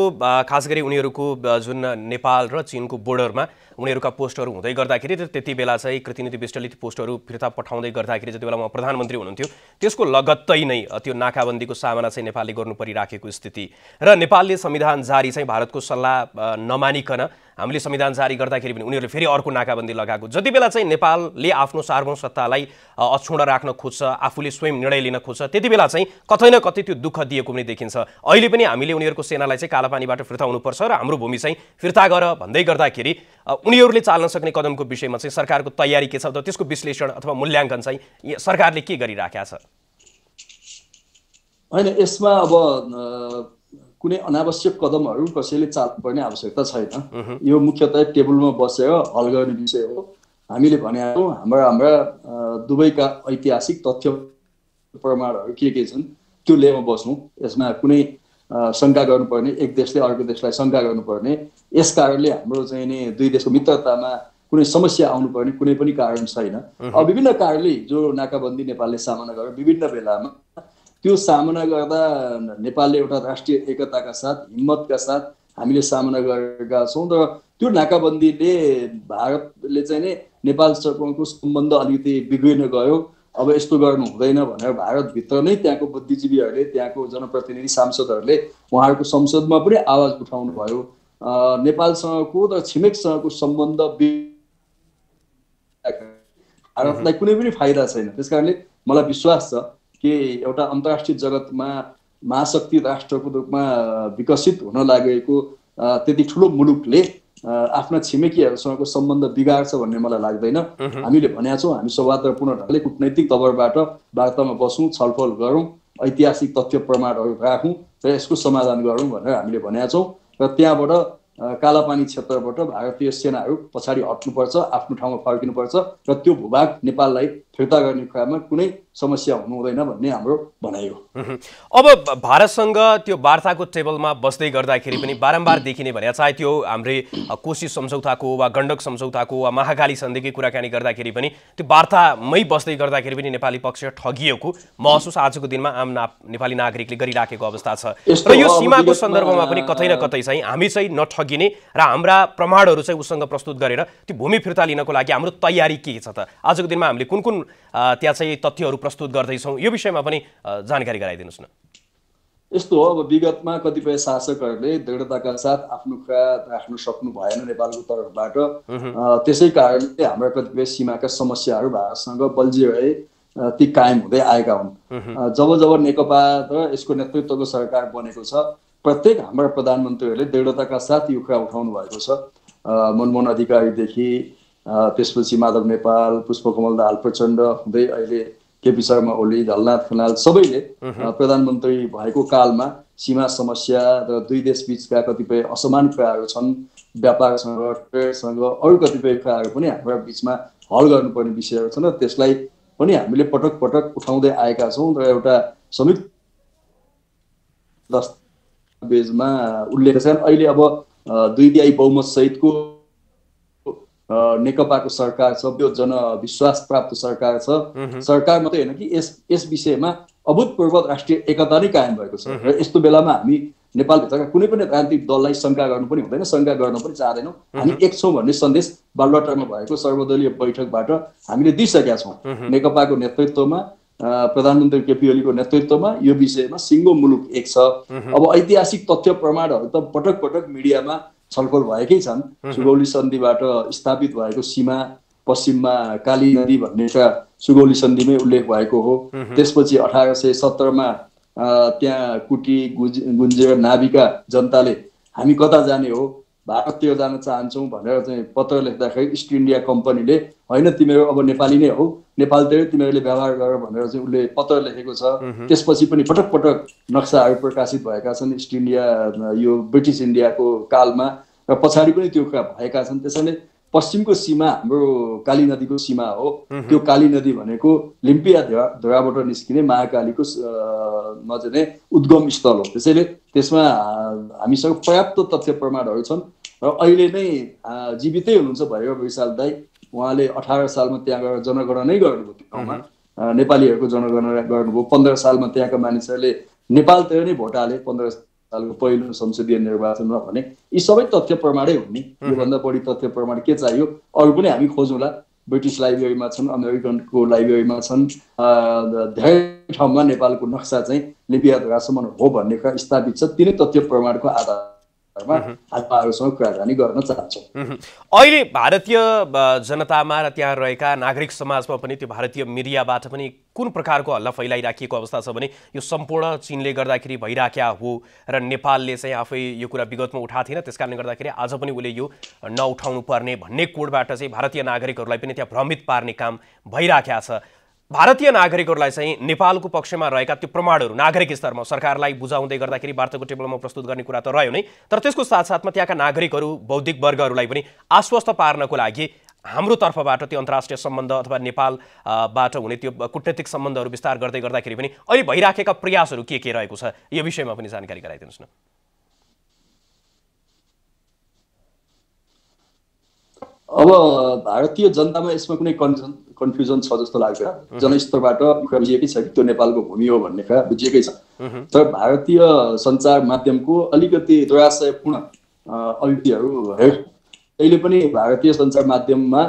खास गरी उनीहरूको जुन नेपाल र चीनको बोर्डरमा उनीहरूका पोस्टहरू हुँदै गर्दाखेरि त्यति बेला चाहिँ कृतिनिधि विष्टले त्यो पोस्टहरू फिर्ता पठाउँदै गर्दाखेरि जति बेला उहाँ प्रधानमन्त्री हुनुहुन्थ्यो त्यसको लगत्तै नै त्यो नाकाबन्दीको सामना चाहिँ नेपालले गर्नु परिराखेको स्थिति र नेपालले संविधान जारी चाहिँ भारतको सल्लाह नमानिकन हामीले संविधान जारी गर्दाखेरि पनि उनीहरूले फेरि अर्को नाकाबन्दी लगाएको। जति बेला चाहिँ नेपालले आफ्नो सार्वभौम सत्तालाई अक्षुण्ण राख्न खोज्छ, आफूले स्वयं निर्णय लिन खोज्छ, त्यति बेला चाहिँ कतै न कतै त्यो दुःख दिएको पनि देखिन्छ। अहिले पनि हामीले उनीहरूको सेनालाई चाहिँ कालापानीबाट फिर्ताउनुपर्छ र हाम्रो भूमि चाहिँ फिर्ता गर भन्दै गर्दाखेरि उनीहरूले चाल्न सक्ने कदमको विषयमा चाहिँ सरकारको तयारी के छ, त्यसको विश्लेषण अथवा मूल्याङ्कन चाहिँ सरकारले के गरिराखेको छ? हैन, यसमा अब कुनै अनावश्यक कदमहरू कसैले चाल्नुपर्ने आवश्यकता छैन। यो मुख्यतया टेबलमा बसेर हल गर्ने विषय हो। हामीले भनेको हाम्रा दुबईका ऐतिहासिक तथ्य प्रमाणहरू के छन् त्यो लेमा बस्नु। यसमा कुनै शङ्का गर्नुपर्ने, एक देशले अर्को देशलाई शङ्का गर्नुपर्ने, यस कारणले हाम्रो चाहिँ नि दुई देशको मित्रतामा कुनै समस्या आउनुपर्ने कुनै पनि कारण छैन। अब विभिन्न कारणले जो नाकाबन्दी नेपालले सामना गर्यो विभिन्न बेलामा, त्यो सामना गर्दा नेपालले एउटा राष्ट्रिय एकताका साथ, हिम्मतका साथ हामीले सामना गरेका छौँ र त्यो नाकाबन्दीले भारतले चाहिँ नै नेपालसँगको सम्बन्ध अलिकति बिग्रिन गयो, अब यस्तो गर्नु हुँदैन भनेर भारतभित्र नै त्यहाँको बुद्धिजीवीहरूले, त्यहाँको जनप्रतिनिधि सांसदहरूले उहाँहरूको संसदमा पनि आवाज उठाउनु भयो। नेपालसँगको र छिमेकसँगको सम्बन्ध भारतलाई कुनै पनि फाइदा छैन। त्यसकारणले मलाई विश्वास छ कि एउटा अन्तर्राष्ट्रिय जगतमा महाशक्ति राष्ट्रको रूपमा विकसित हुन लागेको त्यति ठुलो मुलुकले आफ्ना छिमेकीहरूसँगको सम्बन्ध बिगार्छ भन्ने मलाई लाग्दैन। हामीले भनेका छौँ हामी सौहार्दपूर्ण ढङ्गले कूटनैतिक तवरबाट वार्तामा बसौँ, छलफल गरौँ, ऐतिहासिक तथ्य प्रमाणहरू राखौँ र यसको समाधान गरौँ भनेर हामीले भनेका छौँ। र त्यहाँबाट कालापानी क्षेत्रबाट भारतीय सेनाहरू पछाडि हट्नुपर्छ, आफ्नो ठाउँमा फर्किनुपर्छ र त्यो भूभाग नेपाललाई फिर्ता गर्ने कुरामा कुनै समस्या हुनु हुँदैन भन्ने हाम्रो भनाइ हो। अब भारतसँग त्यो वार्ताको टेबलमा बस्दै गर्दाखेरि पनि बारम्बार देखिने भने चाहे त्यो हाम्रो कोशी सम्झौताको वा गण्डक सम्झौताको वा महाकाली सन्धिको कुराकानी गर्दाखेरि पनि त्यो वार्तामै बस्दै गर्दाखेरि पनि नेपाली पक्ष ठगिएको महसुस आजको दिनमा आम नेपाली नागरिकले गरिराखेको अवस्था छ। र यो सीमाको सन्दर्भमा पनि कतै न कतै चाहिँ हामी चाहिँ नठगिने र हाम्रा प्रमाणहरू चाहिँ उसँग प्रस्तुत गरेर त्यो भूमि फिर्ता लिनको लागि हाम्रो तयारी के छ त, आजको दिनमा हामीले कुन कुन त्यहाँ चाहिँ तथ्यहरू प्रस्तुत गर्दैछौँ, यो विषयमा पनि जानकारी गराइदिनुहोस् न। यस्तो हो, अब विगतमा कतिपय शासकहरूले दृढताका साथ आफ्नो कुरा राख्न सक्नु भएन नेपालको तर्फबाट, त्यसै कारणले हाम्रा कतिपय सीमाका समस्याहरू भारतसँग बल्झी भए ती कायम हुँदै आएका हुन्। जब जब नेकपा र यसको नेतृत्वको सरकार बनेको छ प्रत्येक हाम्रा प्रधानमन्त्रीहरूले दृढताका साथ यो कुरा उठाउनु भएको छ। मनमोहन अधिकारीदेखि त्यसपछि माधव नेपाल, पुष्पकमल दाहाल प्रचण्ड हुँदै अहिले केपी शर्मा ओली, झलनाथ खनाल सबैले प्रधानमन्त्री भएको कालमा सीमा समस्या र दुई देश बिचका कतिपय असमान कुराहरू छन्, व्यापारसँग ट्रेडसँग अरू कतिपय कुराहरू पनि हाम्रा बिचमा हल गर्नुपर्ने विषयहरू छन् र त्यसलाई पनि हामीले पटक पटक उठाउँदै आएका छौँ र एउटा संयुक्त दस्तावेजमा उल्लेख छन्। अहिले अब दुईतिहाई बहुमत सहितको नेकपाको सरकार छ, यो जनविश्वास प्राप्त सरकार छ। सरकार मात्रै होइन कि यस विषयमा अभूतपूर्व राष्ट्रिय एकता नै कायम भएको छ र यस्तो बेलामा हामी नेपालभित्रका कुनै पनि राजनीतिक दललाई शङ्का गर्नु पनि हुँदैन, शङ्का गर्न पनि चाहदैनौँ। हामी एक छौँ भन्ने सन्देश बालुवाटारमा भएको सर्वदलीय बैठकबाट हामीले दिइसकेका छौँ। नेकपाको नेतृत्वमा प्रधानमन्त्री केपी ओलीको नेतृत्वमा यो विषयमा सिङ्गो मुलुक एक छ। अब ऐतिहासिक तथ्य प्रमाणहरू त पटक पटक मिडियामा छलफल भएकै छन्। सुगौली सन्धिबाट स्थापित भएको सीमा पश्चिममा काली नदी भन्ने सुगौली सन्धिमै उल्लेख भएको हो। त्यसपछि 1817मा त्यहाँ कुटी गुन्जेर नाभिका जनताले हामी कता जाने हो, भारततिर जान चाहन्छौँ भनेर चाहिँ पत्र लेख्दाखेरि इस्ट इन्डिया कम्पनीले होइन तिमीहरू अब नेपाली नै हौ, नेपालतिरै तिमीहरूले व्यवहार गर भनेर चाहिँ उसले पत्र लेखेको छ। त्यसपछि पनि पटक पटक नक्साहरू प्रकाशित भएका छन् इस्ट इन्डिया यो ब्रिटिस इन्डियाको कालमा र पछाडि पनि त्यो कुरा भएका छन्। त्यसैले पश्चिमको सीमा हाम्रो काली नदीको सीमा हो। त्यो काली नदी भनेको लिम्पियाधुराबाट निस्किने महाकालीको नजिकै उद्गम स्थल हो। त्यसैले त्यसमा हामीसँग पर्याप्त तथ्य प्रमाणहरू छन् र अहिले नै जीवितै हुनुहुन्छ भैरव विशाल दाई, उहाँले 18 सालमा त्यहाँ गएर जनगणनै गर्नुभयो। त्यो ठाउँमा नेपालीहरूको जनगणना गर्नुभयो। 15 सालमा त्यहाँका मानिसहरूले नेपालतिर नै भोट हाले, 15 सालको पहिलो संसदीय निर्वाचनमा भने। यी सबै तथ्य प्रमाणै हुन् नि, योभन्दा बढी तथ्य प्रमाण के चाहियो। अरू पनि हामी खोजौँला, ब्रिटिस लाइब्रेरीमा छन्, अमेरिकनको लाइब्रेरीमा छन्, धेरै ठाउँमा नेपालको नक्सा चाहिँ लिम्पियाधुरासम्म हो भन्ने कुरा स्थापित छ। तिनै तथ्य प्रमाणको आधार अहिले भारतीय जनतामा र त्यहाँ रहेका नागरिक समाजमा पनि त्यो भारतीय मिडियाबाट पनि कुन प्रकारको हल्ला फैलाइराखिएको अवस्था छ भने यो सम्पूर्ण चीनले गर्दाखेरि भइराख्या हो र नेपालले चाहिँ आफै यो कुरा विगतमा उठाएको थिएन, त्यस कारणले गर्दाखेरि आज पनि उसले यो नउठाउनु पर्ने भन्ने कोडबाट चाहिँ भारतीय नागरिकहरूलाई पनि त्यहाँ भ्रमित पार्ने काम भइराख्या छ। भारतीय नागरिकहरूलाई चाहिँ नेपालको पक्षमा रहेका त्यो प्रमाणहरू नागरिक स्तरमा सरकारलाई बुझाउँदै गर्दाखेरि वार्ताको टेबलमा प्रस्तुत गर्ने कुरा त रह्यो नै, तर त्यसको साथसाथमा त्यहाँका नागरिकहरू बौद्धिक वर्गहरूलाई पनि आश्वस्त पार्नको लागि हाम्रो तर्फबाट त्यो अन्तर्राष्ट्रिय सम्बन्ध अथवा नेपालबाट हुने त्यो कूटनीतिक सम्बन्धहरू विस्तार गर्दै गर्दाखेरि पनि अहिले भइराखेका प्रयासहरू के रहेको छ, यो विषयमा पनि जानकारी गराइदिनुहोस् न। अब भारतीय जनतामा यसमा कुनै कन्फ्युजन छ जस्तो लाग्छ। जनस्तरबाट बुझिएकै छ कि त्यो नेपालको भूमि हो भन्ने कुरा बुझिएकै छ, तर भारतीय सञ्चार माध्यमको अलिकति दुराशयपूर्ण अभिव्यक्तिहरू अहिले पनि भारतीय सञ्चार माध्यममा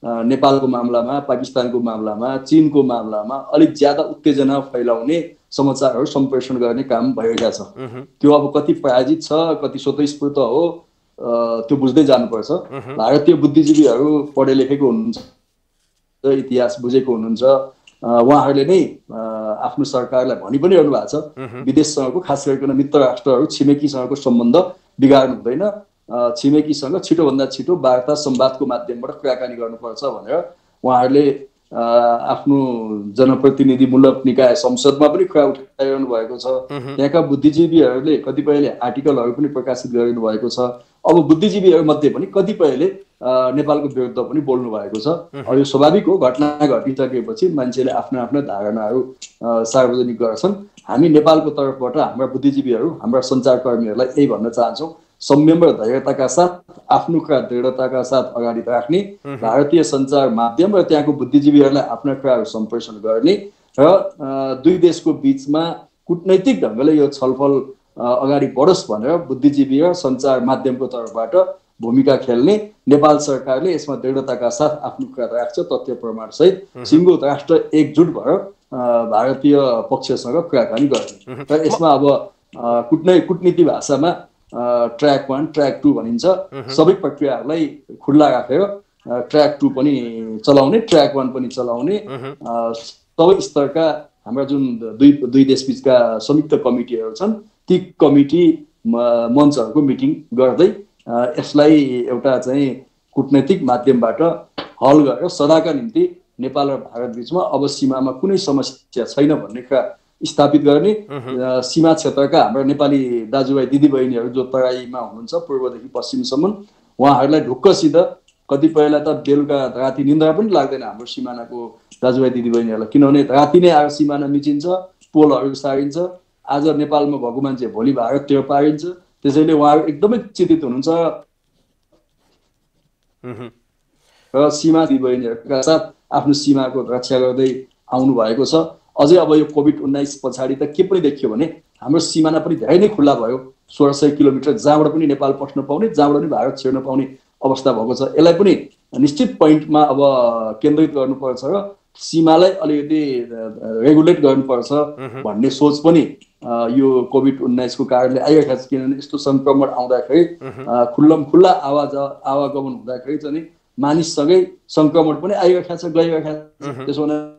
नेपालको मामलामा, पाकिस्तानको मामलामा, चीनको मामलामा अलिक ज्यादा उत्तेजना फैलाउने समाचारहरू सम्प्रेषण गर्ने काम भइरहेको छ। त्यो अब कति पराजित छ, कति स्वतस्फूर्त हो त्यो बुझ्दै जानुपर्छ। भारतीय बुद्धिजीवीहरू पढे लेखेको हुनुहुन्छ, इतिहास बुझेको हुनुहुन्छ, उहाँहरूले नै आफ्नो सरकारलाई भनि पनि रहनु भएको छ विदेशसँगको खास गरिकन मित्र राष्ट्रहरू छिमेकीसँगको सम्बन्ध बिगार्नु हुँदैन, छिमेकीसँग छिटोभन्दा छिटो वार्ता संवादको माध्यमबाट कुराकानी गर्नुपर्छ भनेर उहाँहरूले आफ्नो जनप्रतिनिधिमूलक निकाय संसदमा पनि कुरा उठाइरहनु भएको छ। त्यहाँका बुद्धिजीवीहरूले कतिपयले आर्टिकलहरू पनि प्रकाशित गरिरहनु भएको छ। अब बुद्धिजीवीहरूमध्ये पनि कतिपयले नेपालको विरुद्ध पनि बोल्नु भएको छ। यो स्वाभाविक हो, घटना घटिसकेपछि मान्छेले आफ्ना आफ्ना धारणाहरू सार्वजनिक गर्छन्। हामी नेपालको तर्फबाट हाम्रा बुद्धिजीवीहरू, हाम्रा सञ्चारकर्मीहरूलाई यही भन्न चाहन्छौँ, संयम र धैर्यताका साथ आफ्नो कुरा दृढताका साथ अगाडि राख्ने, भारतीय सञ्चार माध्यम र त्यहाँको बुद्धिजीवीहरूलाई आफ्ना कुराहरू सम्प्रेषण गर्ने र दुई देशको बीचमा कूटनैतिक ढङ्गले यो छलफल अगाडि बढोस् भनेर बुद्धिजीवी र सञ्चार माध्यमको तर्फबाट भूमिका खेल्ने। नेपाल सरकारले यसमा दृढताका साथ आफ्नो कुरा राख्छ, तथ्य प्रमाणसहित सिङ्गो राष्ट्र एकजुट भएर भारतीय पक्षसँग कुराकानी गर्ने र यसमा अब कूटनीति भाषामा ट्र्याक वान ट्र्याक टू भनिन्छ, सबै प्रक्रियाहरूलाई खुल्ला राखेर ट्र्याक टू पनि चलाउने, ट्र्याक वान पनि चलाउने, सबै स्तरका हाम्रा जुन दुई देशबीचका संयुक्त कमिटीहरू छन् ती कमिटी मञ्चहरूको मिटिङ गर्दै यसलाई एउटा चाहिँ कूटनैतिक माध्यमबाट हल गरेर सदाका निम्ति नेपाल र भारत बिचमा अब सीमामा कुनै समस्या छैन भन्ने कुरा स्थापित गर्ने। सीमा क्षेत्रका हाम्रा नेपाली दाजुभाइ दिदीबहिनीहरू जो तराईमा हुनुहुन्छ पूर्वदेखि पश्चिमसम्म, उहाँहरूलाई ढुक्कसित, कतिपयलाई त बेलुका राति निन्द्रा पनि लाग्दैन हाम्रो सिमानाको दाजुभाइ दिदीबहिनीहरूलाई, किनभने राति नै आएर सिमाना मिचिन्छ, पोलहरू सारिन्छ, आज नेपालमा भएको मान्छे भोलि भारततिर पारिन्छ। त्यसैले उहाँहरू एकदमै चिन्तित हुनुहुन्छ र सीमा दिदीबहिनीहरूका साथ आफ्नो सीमाको रक्षा गर्दै आउनु भएको छ। अझै अब यो कोभिड-19 पछाडि त के पनि देखियो भने हाम्रो सीमाना पनि धेरै नै खुल्ला भयो, 1600 किलोमिटर जहाँबाट पनि नेपाल पस्न पाउने, जहाँबाट पनि भारत छिर्न पाउने अवस्था भएको छ। यसलाई पनि निश्चित पोइन्टमा अब केन्द्रित गर्नुपर्छ र सीमालाई अलिकति रेगुलेट गर्नुपर्छ भन्ने सोच पनि यो कोभिड-19 को कारणले आइरहेको छ, किनभने यस्तो सङ्क्रमण आउँदाखेरि खुल्ला आवागमन हुँदाखेरि चाहिँ मानिससँगै सङ्क्रमण पनि आइरहेको छ, गइरहेको छ। त्यसो भने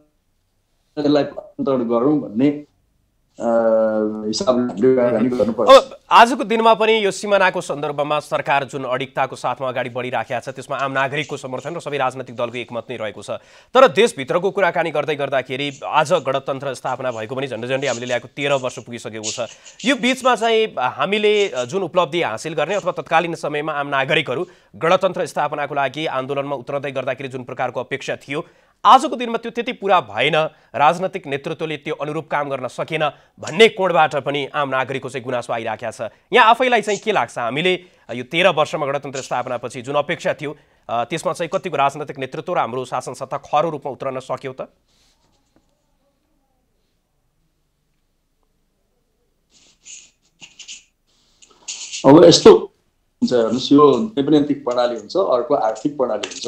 आजको दिनमा पनि यो सिमानाको सन्दर्भमा सरकार जुन अडिकताको साथमा अगाडि बढिराखेको छ त्यसमा आम नागरिकको समर्थन र सबै राजनैतिक दलको एकमत नै रहेको छ। तर देशभित्रको कुराकानी गर्दै गर्दाखेरि आज गणतन्त्र स्थापना भएको पनि झन्डै झन्डै हामीले ल्याएको 13 वर्ष पुगिसकेको छ। यो बिचमा चाहिँ हामीले जुन उपलब्धि हासिल गर्ने अथवा तत्कालीन समयमा आम नागरिकहरू गणतन्त्र स्थापनाको लागि आन्दोलनमा उत्रदै गर्दाखेरि जुन प्रकारको अपेक्षा थियो आजको दिनमा त्यो त्यति पुरा भएन, राजनीतिक नेतृत्वले त्यो अनुरूप काम गर्न सकेन भन्ने कोणबाट पनि आम नागरिकको चाहिँ गुनासो आइराखेको छ। यहाँ आफैलाई चाहिँ के लाग्छ, हामीले यो 13 वर्षमा गणतन्त्र स्थापनापछि जुन अपेक्षा थियो त्यसमा चाहिँ कतिको राजनीतिक नेतृत्व र हाम्रो शासन सत्ता खरो रूपमा उत्रन सक्यो त? अब यस्तो हुन्छ, हेर्नुहोस्, यो राजनीतिक प्रणाली हुन्छ, अर्को आर्थिक प्रणाली हुन्छ।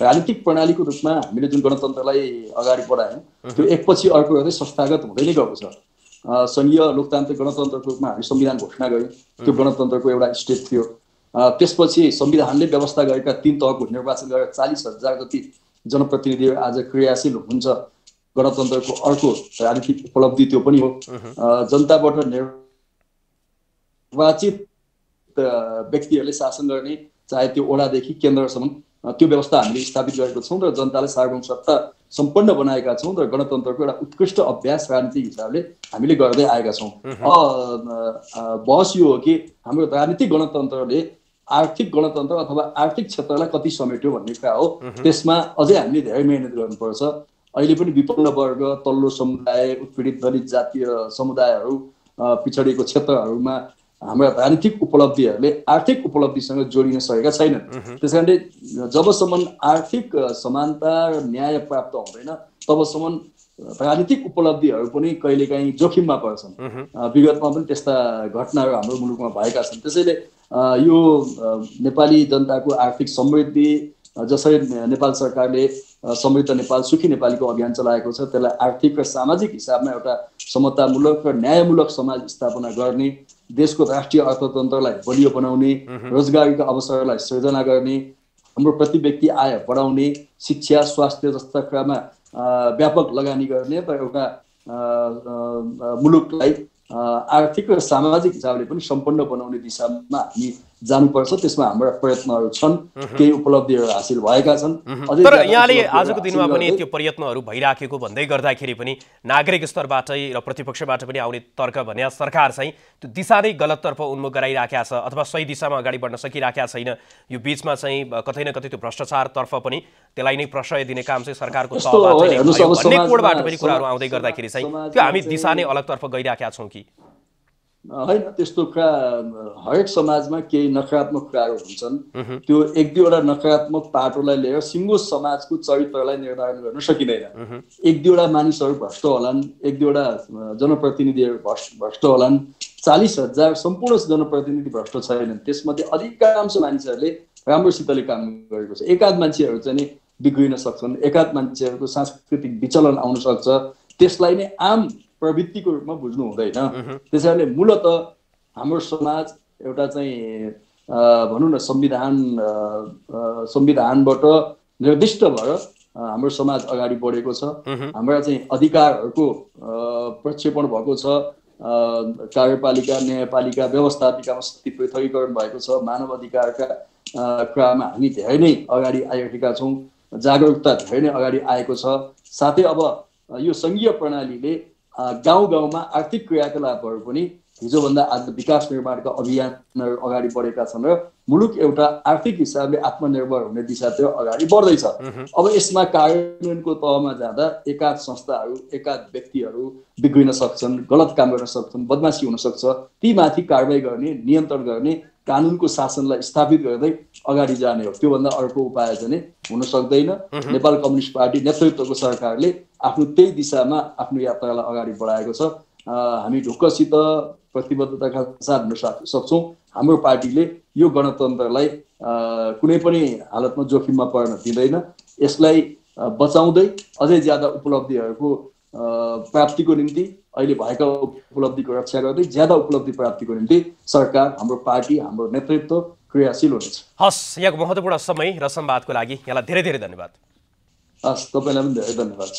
राजनीतिक प्रणालीको रूपमा हामीले जुन गणतन्त्रलाई अगाडि बढायौँ त्यो एकपछि अर्को गर्दै संस्थागत हुँदै नै गएको छ। सङ्घीय लोकतान्त्रिक गणतन्त्रको रूपमा हामी संविधान घोषणा गऱ्यौँ, त्यो गणतन्त्रको एउटा स्टेप थियो। त्यसपछि संविधानले व्यवस्था गरेका 3 तहको निर्वाचन गरेर 40,000 जति जनप्रतिनिधिहरू आज क्रियाशील हुन्छ। गणतन्त्रको अर्को राजनीतिक उपलब्धि त्यो पनि हो, जनताबाट निर्वाचित व्यक्तिहरूले शासन गर्ने, चाहे त्यो ओडादेखि केन्द्रसम्म, त्यो व्यवस्था हामीले स्थापित गरेको छौँ र जनतालाई सार्वभौम सत्ता सम्पन्न बनाएका छौँ र गणतन्त्रको एउटा उत्कृष्ट अभ्यास राजनीतिक हिसाबले हामीले गर्दै आएका छौँ। बहस यो हो कि हाम्रो राजनीतिक गणतन्त्रले आर्थिक गणतन्त्र अथवा आर्थिक क्षेत्रलाई कति समेट्यो भन्ने कुरा हो। त्यसमा अझै हामीले धेरै मेहनत गर्नुपर्छ। अहिले पनि विपन्न वर्ग, तल्लो समुदाय, उत्पीडित दलित जातीय समुदायहरू, पिछडिएको क्षेत्रहरूमा हाम्रा राजनीतिक उपलब्धिहरूले आर्थिक उपलब्धिसँग जोडिन सकेका छैनन्। त्यसकारणले जबसम्म आर्थिक समानता र न्याय प्राप्त हुँदैन तबसम्म राजनीतिक उपलब्धिहरू पनि कहिलेकाहीँ जोखिममा पर्छन्। विगतमा पनि त्यस्ता घटनाहरू हाम्रो मुलुकमा भएका छन्। त्यसैले यो नेपाली जनताको आर्थिक समृद्धि, जसरी नेपाल सरकारले समृद्ध नेपाल सुखी नेपालीको अभियान चलाएको छ, त्यसलाई आर्थिक र सामाजिक हिसाबमा एउटा समतामूलक र न्यायमूलक समाज स्थापना गर्ने, देशको राष्ट्रिय अर्थतन्त्रलाई बलियो बनाउने, रोजगारीका अवसरलाई सृजना गर्ने, हाम्रो प्रति व्यक्ति आय बढाउने, शिक्षा स्वास्थ्य जस्ता क्रममा व्यापक लगानी गर्ने र एउटा मुलुकलाई आर्थिक र सामाजिक हिसाबले पनि सम्पन्न बनाउने दिशामा हामी जानुपर्छ। त्यसमा हाम्रा प्रयत्नहरू छन्, केही उपलब्धिहरू हासिल भएका छन्। तर यहाँले आजको दिनमा पनि त्यो प्रयत्नहरू भइराखेको भन्दै गर्दाखेरि पनि नागरिक स्तरबाटै र प्रतिपक्षबाट पनि आउने तर्क भन्या सरकार चाहिँ त्यो दिशा नै गलततर्फ उन्मुख गराइराखेको छ अथवा सही दिशामा अगाडि बढ्न सकिराखेको छैन। यो बीचमा चाहिँ कतै न कतै त्यो भ्रष्टाचारतर्फ पनि त्यसलाई नै प्रश्रय दिने काम चाहिँ सरकारको तहबाट भन्ने कोडबाट पनि कुराहरू आउँदै गर्दाखेरि चाहिँ त्यो हामी दिशा नै अलगतर्फ गइराखेका छौँ कि हैन? त्यस्तो कुरा हरेक समाजमा केही नकारात्मक कुराहरू हुन्छन्, त्यो एक दुईवटा नकारात्मक पाटोलाई लिएर सिङ्गो समाजको चरित्रलाई निर्धारण गर्न सकिँदैन। एक दुईवटा मानिसहरू भ्रष्ट होलान्, एक दुईवटा जनप्रतिनिधिहरू भ्रष्ट होलान्, 40,000 सम्पूर्ण जनप्रतिनिधि भ्रष्ट छैनन्, त्यसमध्ये अधिकांश मानिसहरूले राम्रोसितले काम गरेको छ। एकाध मान्छेहरू चाहिँ नि बिग्रिन सक्छन्, एकाध मान्छेहरूको सांस्कृतिक विचलन आउन सक्छ, त्यसलाई नै आम प्रवृत्ति को रूप में बुझ्नु हुँदैन। त्यसैले मूलत हाम्रो समाज एउटा चाहिँ भनौं न संविधानबाट निर्दिष्ट भएर हाम्रो समाज अगाडि बढेको छ। हाम्रा चाहिँ अधिकारहरूको प्रक्षेपण भएको छ, कार्यपालिका न्यायपालिका व्यवस्थापिकामा शक्ति पृथकीकरण भएको छ, मानव अधिकारका क्रममा हामी धेरै नै अगाडि आएका छौँ, जागरुकता धेरै नै अगाडि आएको छ। साथै अब यो संघीय प्रणालीले गाउँ गाउँमा आर्थिक क्रियाकलापहरू पनि हिजोभन्दा आज विकास निर्माणका अभियानहरू अगाडि बढेका छन् र मुलुक एउटा आर्थिक हिसाबले आत्मनिर्भर हुने दिशातिर अगाडि बढ्दैछ। अब यसमा कार्यान्वयनको तहमा जाँदा एकाध संस्थाहरू एकाध व्यक्तिहरू बिग्रिन सक्छन्, गलत काम गर्न सक्छन्, बदमासी हुन सक्छ, ती माथि कारवाही गर्ने, नियन्त्रण गर्ने, कानुनको शासनलाई स्थापित गर्दै अगाडि जाने हो। त्योभन्दा अर्को उपाय चाहिँ हुन सक्दैन। नेपाल कम्युनिस्ट पार्टी नेतृत्वको सरकारले आफ्नो त्यही दिशामा आफ्नो यात्रालाई अगाडि बढाएको छ। हामी ढुक्कसित प्रतिबद्धताका साथ हिँड्न सक्छौँ। हाम्रो पार्टीले यो गणतन्त्रलाई कुनै पनि हालतमा जोखिममा पर्न दिँदैन। यसलाई बचाउँदै अझै ज्यादा उपलब्धिहरूको प्राप्तिको निम्ति, अहिले भएका उपलब्धिको रक्षा गर्दै ज्यादा उपलब्धि प्राप्तिको निम्ति सरकार, हाम्रो पार्टी, हाम्रो नेतृत्व क्रियाशील हुनेछ। हस्, यहाँको महत्त्वपूर्ण समय र संवादको लागि यहाँलाई धेरै धेरै धन्यवाद। हस्, तपाईँलाई पनि धेरै धन्यवाद।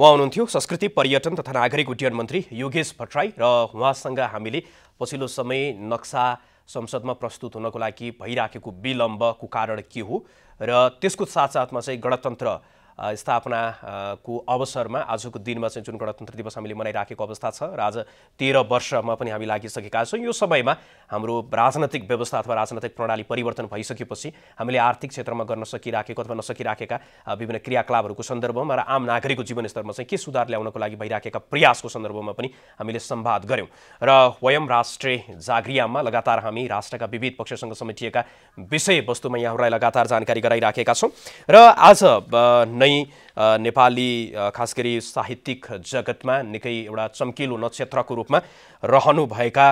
उहाँ हुनुहुन्थ्यो संस्कृति पर्यटन तथा नागरिक उड्डयन मन्त्री योगेश भट्टराई र उहाँसँग हामीले पछिल्लो समय नक्सा संसदमा प्रस्तुत हुनको लागि भइराखेको विलम्बको कारण के हो र त्यसको साथसाथमा चाहिँ गणतन्त्र स्थापना को अवसरमा आजको दिनमा चाहिँ जुन गणतन्त्र दिवस हामीले मनाइराखेको अवस्था छ र आज 13 वर्षमा पनि हामी लागिसकेका छौँ। यो समयमा हाम्रो राजनैतिक व्यवस्था अथवा राजनैतिक प्रणाली परिवर्तन भइसकेपछि हामीले आर्थिक क्षेत्रमा गर्न सकिराखेको अथवा नसकिराखेका विभिन्न क्रियाकलापहरूको सन्दर्भमा र आम नागरिकको जीवनस्तरमा चाहिँ के सुधार ल्याउनको लागि भइराखेका प्रयासको सन्दर्भमा पनि हामीले संवाद गऱ्यौँ र वयम राष्ट्रिय जागरियामा लगातार हामी राष्ट्रका विविध पक्षसँग समेटिएका विषयवस्तुमा यहाँहरूलाई लगातार जानकारी गराइराखेका छौँ र आज नेपाली खास गरी साहित्यिक जगतमा निकै एउटा चम्किलो नक्षत्रको रूपमा रहनुभएका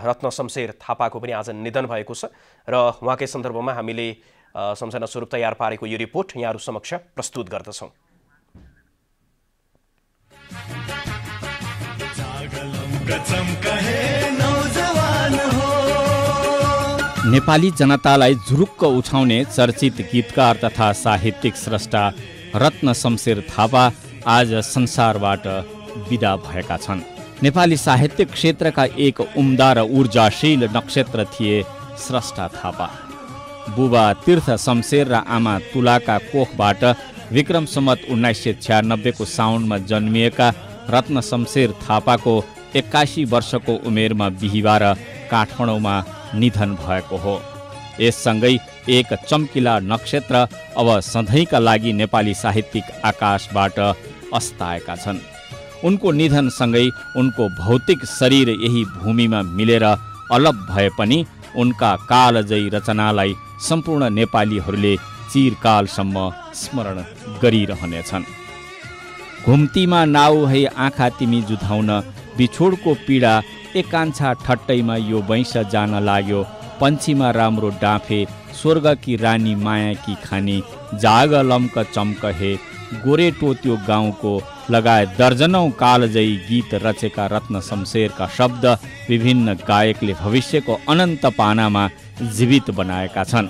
रत्नशमशेर थापाको पनि आज निधन भएको छ र उहाँकै सन्दर्भमा हामीले सम्झना स्वरूप तयार पारेको यो रिपोर्ट यहाँहरू समक्ष प्रस्तुत गर्दछौँ। नेपाली जनतालाई झुरुक्क उछाउने चर्चित गीतकार तथा साहित्यिक स्रष्टा रत्नशमशेर थापा आज संसारबाट बिदा भएका छन्। नेपाली साहित्यिक क्षेत्रका एक उम्दा र ऊर्जाशील नक्षत्र थिए स्रष्टा थापा। बुबा तीर्थ शमशेर र आमा तुलाका कोखबाट विक्रम सम्वत 1996 को साउनमा जन्मिएका रत्नशमशेर थापाको 81 वर्षको उमेरमा बिहिबार काठमाडौँमा निधन भएको हो। यससँगै एक चम्किला नक्षत्र अब सधैँका लागि नेपाली साहित्यिक आकाशबाट अस्ताएका छन्। उनको निधनसँगै उनको भौतिक शरीर यही भूमिमा मिलेर अलप भए पनि उनका कालजयी रचनालाई सम्पूर्ण नेपालीहरूले चिरकालसम्म स्मरण गरिरहनेछन्। घुम्तीमा नाउ है आँखा तिमी जुधाउन, बिछोडको पीडा, एकान्छा ठट्टैमा यो वैंश जान लाग्यो, पन्छीमा राम्रो डाँफे, स्वर्ग कि रानी माया कि खानी, जाग लम्क चम्क हे गोरेटोत्यो गाँव को लगाए दर्जनों कालजयी गीत रचेका रत्न शमशेरका शब्द विभिन्न गायकले भविष्यको अनन्त पानामा जीवित बनाएका छन्।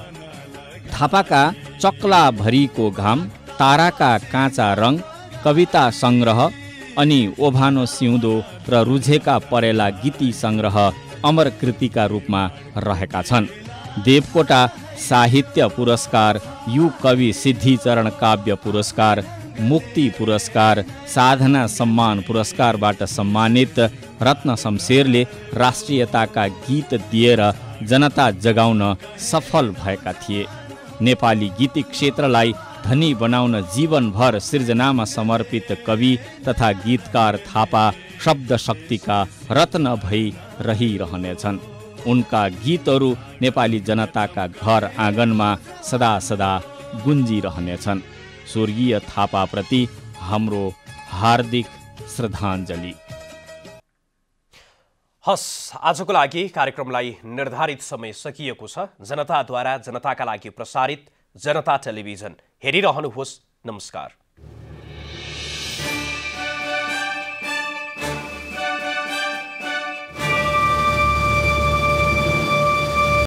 थापाका चक्लाभरीको घाम, ताराका काँचा रङ, कविता संग्रह अनि ओभानो सिउँदो र रुझेका परेला गीति संग्रह अमर कृतिका रूपमा रहेका छन्। देवकोटा साहित्य पुरस्कार, यु कवि सिद्धिचरण काव्य पुरस्कार, मुक्ति पुरस्कार, साधना सम्मान पुरस्कारबाट सम्मानित रत्न शमशेरले राष्ट्रियताका गीत दिएर जनता जगाउन सफल भएका थिए। नेपाली गीतिक क्षेत्रलाई धनी बनाउन जीवनभर सिर्जनामा समर्पित कवि तथा गीतकार थापा शब्द शक्तिका रत्न भई रहिरहनेछन्। उनका गीतहरू नेपाली जनताका घर आँगनमा सदा सदा गुन्जिरहनेछन्। स्वर्गीय थापाप्रति हाम्रो हार्दिक श्रद्धाञ्जली। हस, आजको लागि कार्यक्रमलाई निर्धारित समय सकिएको छ। जनताद्वारा जनताका लागि प्रसारित जनता टेलिभिजन हेरिरहनुहोस्। नमस्कार।